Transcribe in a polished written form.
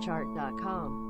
StarChart.com.